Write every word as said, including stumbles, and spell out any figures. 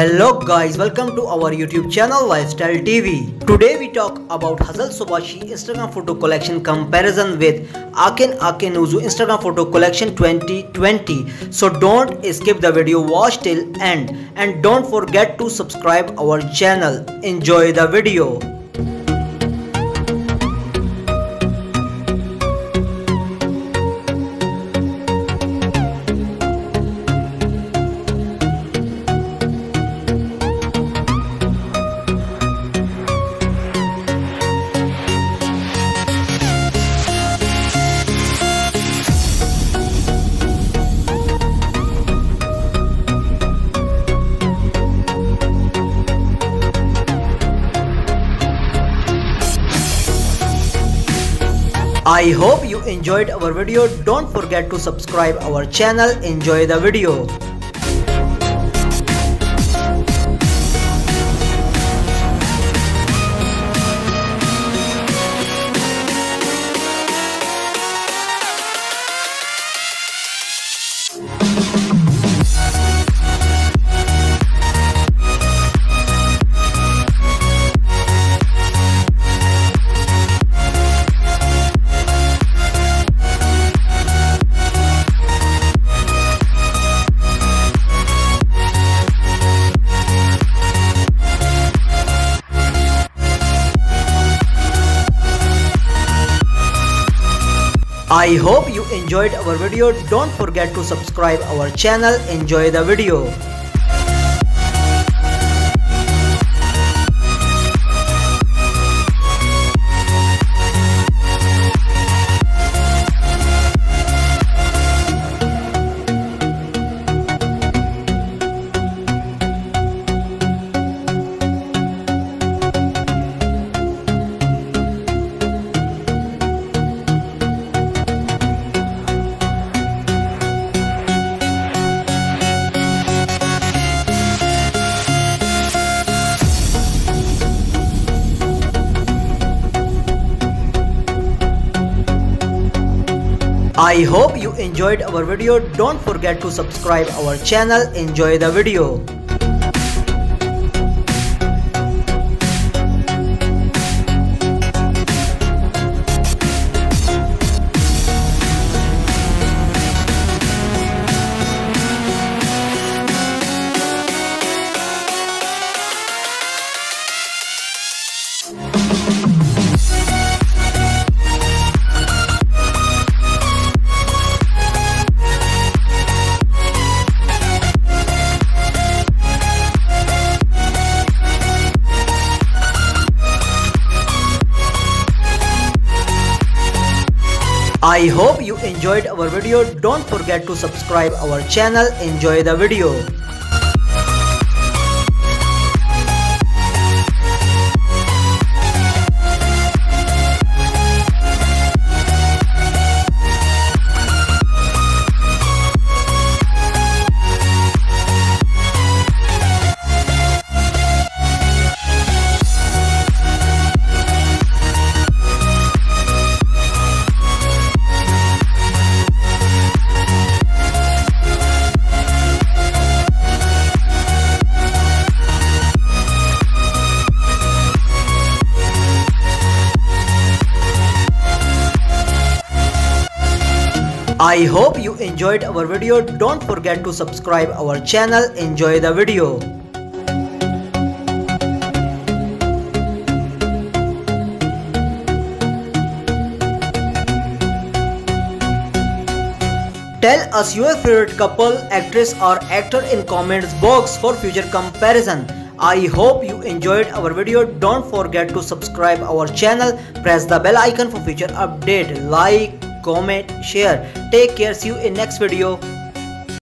Hello guys, welcome to our YouTube channel Lifestyle T V. Today we talk about Hazal Subaşı Instagram photo collection comparison with Akin Akinozu Instagram photo collection twenty twenty. So don't skip the video, watch till end and don't forget to subscribe our channel. Enjoy the video. I hope you enjoyed our video. Don't forget to subscribe our channel. Enjoy the video. I hope you enjoyed our video. Don't forget to subscribe our channel. Enjoy the video. I hope you enjoyed our video. Don't forget to subscribe our channel. Enjoy the video. I hope you enjoyed our video. Don't forget to subscribe our channel. Enjoy the video. I hope you enjoyed our video. Don't forget to subscribe our channel. Enjoy the video. Tell us your favorite couple, actress or actor in comments box for future comparison. I hope you enjoyed our video. Don't forget to subscribe our channel. Press the bell icon for future update. Like, comment, share. Take care. See you in next video.